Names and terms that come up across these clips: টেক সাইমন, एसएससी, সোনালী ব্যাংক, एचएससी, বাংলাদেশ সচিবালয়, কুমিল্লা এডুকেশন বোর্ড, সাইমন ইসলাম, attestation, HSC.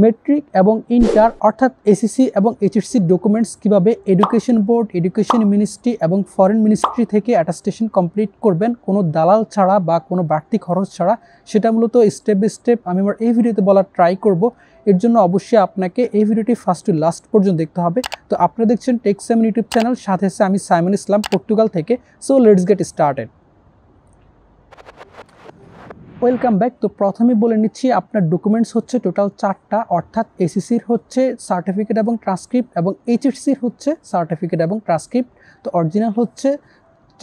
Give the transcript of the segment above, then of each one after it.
Metric एवं inter अर्थात एसएससी एवं एचएससी डॉक्यूमेंट्स কিভাবে एडुकेशन बोर्ड एडुकेशन मिनिस्ट्री एवं फरेन मिनिस्ट्री থেকে অ্যাটাস্টেশন কমপ্লিট করবেন কোনো দালাল ছাড়া বা কোনো বাড়তি খরচ ছাড়া সেটা মূলত স্টেপ বাই স্টেপ আমি আমার এই ভিডিওতে বলা ট্রাই করব। এর জন্য অবশ্যই আপনাকে এই ভিডিওটি ফার্স্ট টু লাস্ট পর্যন্ত দেখতে হবে। তো আপনারা দেখছেন টেক সাইমন ইউটিউব চ্যানেল, সাথে আছে আমি সাইমন ইসলাম পর্তুগাল থেকে। So let's get started. Welcome back. तो प्रथम बोले निच्छी आपनर डॉक्यूमेंट्स होच्छे टोटाल चार्टा अर्थात एसएससीर होच्छे सार्टिफिकेट एवं ट्रांसक्रिप्ट एवं एचएससीर होच्छे सार्टिफिकेट एवं ट्रांसक्रिप्ट। तो ओरिजिनल होच्छे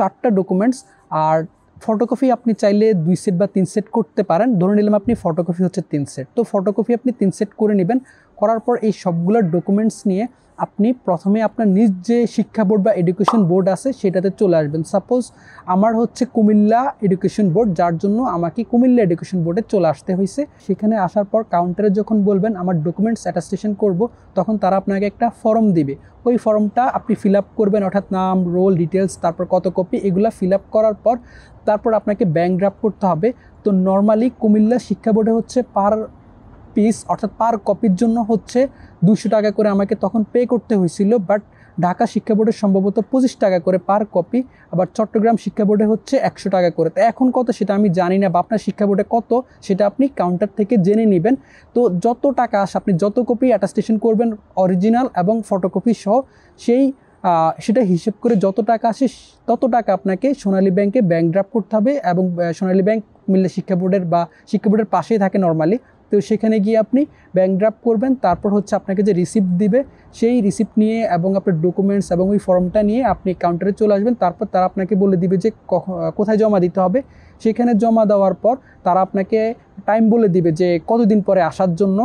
चार्टा डॉक्यूमेंट्स और फोटोकपि आपनी चाइले दुई सेट बा तीन सेट करते पारेन। धरे निलाम आपनी फोटोकपि होच्छे तीन सेट। तो फोटोकपि आपनी तीन सेट करे नेबेन। करार पर एई सबगुलो डॉक्यूमेंट्स निये আপনি প্রথমে আপনার নিজ যে শিক্ষা বোর্ড বা এডুকেশন বোর্ড আছে সেটাতে চলে আসবেন। সাপোজ আমার হচ্ছে কুমিল্লা এডুকেশন বোর্ড, যার জন্য আমাকে কুমিল্লা এডুকেশন বোর্ডে চলে আসতে হয়েছে। সেখানে আসার পর কাউন্টারে যখন বলবেন আমার ডকুমেন্টস অ্যাটাস্টেশন করব, তখন তারা আপনাকে একটা ফর্ম দিবে। ওই ফর্মটা আপনি ফিল আপ করবেন, অর্থাৎ নাম, রোল, ডিটেলস, তারপর কত কপি, এগুলো ফিল আপ করার পর তারপর আপনাকে ব্যাংক ড্রাফট করতে হবে। তো নর্মালি কুমিল্লা শিক্ষা বোর্ডে হচ্ছে পার পিস অর্থাৎ পার কপির জন্য হচ্ছে 200 টাকা করে আমাকে তখন পে করতে হয়েছিল। বাট ঢাকা শিক্ষা বোর্ডে সম্ভবত 25 টাকা করে পার কপি, আবার চট্টগ্রাম শিক্ষা বোর্ডে হচ্ছে 100 টাকা করে। তো এখন কত সেটা আমি জানি না, বা আপনার শিক্ষা বোর্ডে কত সেটা আপনি কাউন্টার থেকে জেনে নেবেন। তো যত টাকা আসে আপনি যত কপি অ্যাটাস্টেশন করবেন অরিজিনাল এবং ফটোকপি সহ, সেটা হিসেব করে যত টাকা আসে তত টাকা আপনাকে সোনালী ব্যাংকে ব্যাংক ড্রাফট করতে হবে। এবং সোনালী ব্যাংক মিললে শিক্ষা বোর্ডের বা শিক্ষা বোর্ডের পাশেই থাকে নর্মালি। তো সেখানে গিয়ে আপনি ব্যাংক ড্রাফট করবেন, তারপর হচ্ছে আপনাকে যে রিসিপ্ট দিবে সেই রিসিপ্ট নিয়ে এবং আপনার ডকুমেন্টস এবং ওই ফর্মটা নিয়ে আপনি কাউন্টারে চলে আসবেন। তারপর তারা আপনাকে বলে দিবে যে কোথায় জমা দিতে হবে। সেখানে জমা দেওয়ার পর তারা আপনাকে টাইম বলে দিবে যে কতদিন পরে আসার জন্য,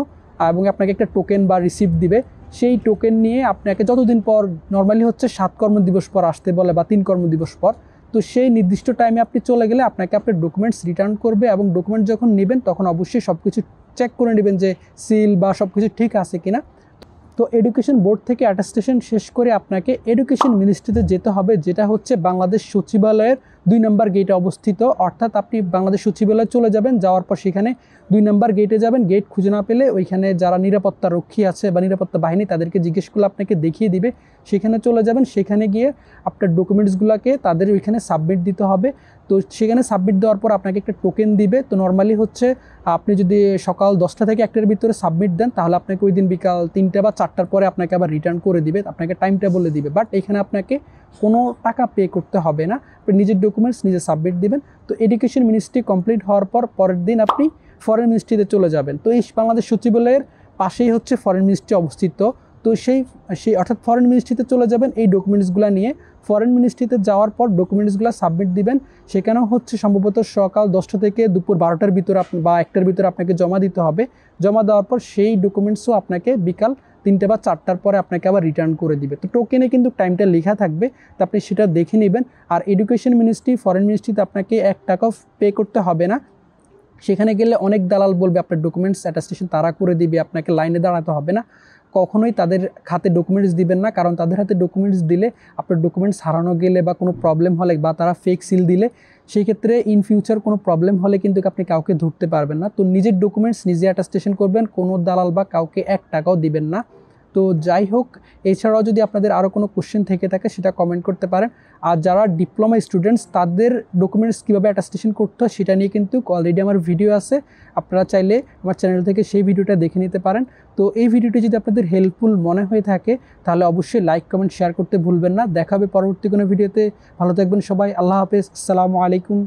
এবং আপনাকে একটা টোকেন বা রিসিপ্ট দিবে। সেই টোকেন নিয়ে আপনাকে যতদিন পর নর্মালি হচ্ছে 7 কর্মদিবস পর আসতে বলে বা 3 কর্মদিবস পর। তো সেই নির্দিষ্ট টাইমে আপনি চলে গেলে আপনাকে আপনার ডকুমেন্টস রিটার্ন করবে। এবং ডকুমেন্টস যখন নেবেন তখন অবশ্যই সব কিছু চেক করে নেবেন যে সিল বা সব কিছু ঠিক আছে কিনা। তো এডুকেশন বোর্ড থেকে অ্যাটাস্টেশন শেষ করে আপনাকে এডুকেশন মিনিস্ট্রিতে যেতে হবে, যেটা হচ্ছে বাংলাদেশ সচিবালয়ের 2 নম্বর গেটে অবস্থিত। অর্থাৎ আপনি বাংলাদেশ সচিবালয়ে চলে যাবেন, যাওয়ার পর সেখানে 2 নম্বর গেটে যাবেন। গেট খুঁজে না পেলে ওইখানে যারা নিরাপত্তা রক্ষী আছে বা নিরাপত্তা বাহিনী তাদেরকে জিজ্ঞেস করলে আপনাকে দেখিয়ে দিবে। সেখানে চলে যাবেন, সেখানে গিয়ে আপনার ডকুমেন্টসগুলোকে তাদের ওইখানে সাবমিট দিতে হবে। তো সেখানে সাবমিট দেওয়ার পর আপনাকে একটা টোকেন দিবে। তো নর্মালি হচ্ছে আপনি যদি সকাল 10টা থেকে 1টার ভিতরে সাবমিট দেন তাহলে আপনাকে ওই দিন বিকাল 3টা বা 4টার পরে আপনাকে আবার রিটার্ন করে দিবে, আপনাকে টাইমটা বলে দিবে। বাট এখানে আপনাকে কোনো টাকা পে করতে হবে না, আপনি নিজের ডকুমেন্টস নিজে সাবমিট দিবেন। তো এডুকেশন মিনিস্ট্রি কমপ্লিট হওয়ার পর পরের দিন আপনি ফরেন মিনিস্ট্রিতে চলে যাবেন। তো এই বাংলাদেশ সচিবালয়ের পাশেই হচ্ছে ফরেন মিনিস্ট্রি অবস্থিত। তো সেই অর্থাৎ ফরেন মিনিস্ট্রিতে চলে যাবেন এই ডকুমেন্টসগুলো নিয়ে। ফরেন মিনিস্ট্রিতে যাওয়ার পর ডকুমেন্টসগুলো সাবমিট দিবেন। সেখানেও হচ্ছে সম্ভবত সকাল 10টা থেকে দুপুর 12টার ভিতরে বা 1টার ভিতরে আপনাকে জমা দিতে হবে। জমা দেওয়ার পর সেই ডকুমেন্টসও আপনাকে বিকাল 3টা বা 4টার পরে আপনাকে আবার রিটার্ন করে দিবে। তো টোকেনে কিন্তু টাইমটা লেখা থাকবে, তো আপনি সেটা দেখে নেবেন। আর এডুকেশন মিনিস্ট্রি ফরেন মিনিস্ট্রিতে আপনাকে 1 টাকাও পে করতে হবে না। সেখানে গেলে অনেক দালাল বলবে আপনার ডকুমেন্টস অ্যাটাস্টেশন তারা করে দিবে, আপনাকে লাইনে দাঁড়াতে হবে না। কখনোই তাদের হাতে ডকুমেন্টস দিবেন না, কারণ তাদের হাতে ডকুমেন্টস দিলে আপনার ডকুমেন্টস হারানো গেলে বা কোনো প্রবলেম হলে বা তারা ফেক সিল দিলে সেই ক্ষেত্রে ইন ফিউচার কোনো প্রবলেম হলে কিন্তু আপনি কাউকে ধরতে পারবেন না। তো নিজের ডকুমেন্টস নিজে অ্যাটাস্টেশন করবেন, কোনো দালাল বা কাউকে 1 টাকাও দিবেন না। তো যাই হোক, এছাড়াও যদি আপনাদের আরও কোনো কোশ্চেন থেকে থাকে সেটা কমেন্ট করতে পারেন। আর যারা ডিপ্লোমা স্টুডেন্টস তাদের ডকুমেন্টস কীভাবে অ্যাটাস্টেশন করতে হয় সেটা নিয়ে কিন্তু অলরেডি আমার ভিডিও আছে, আপনারা চাইলে আমার চ্যানেল থেকে সেই ভিডিওটা দেখে নিতে পারেন। তো এই ভিডিওটি যদি আপনাদের হেল্পফুল মনে হয়ে থাকে তাহলে অবশ্যই লাইক, কমেন্ট, শেয়ার করতে ভুলবেন না। দেখা হবে পরবর্তী কোনো ভিডিওতে। ভালো থাকবেন সবাই। আল্লাহ হাফেজ। আসসালামু আলাইকুম।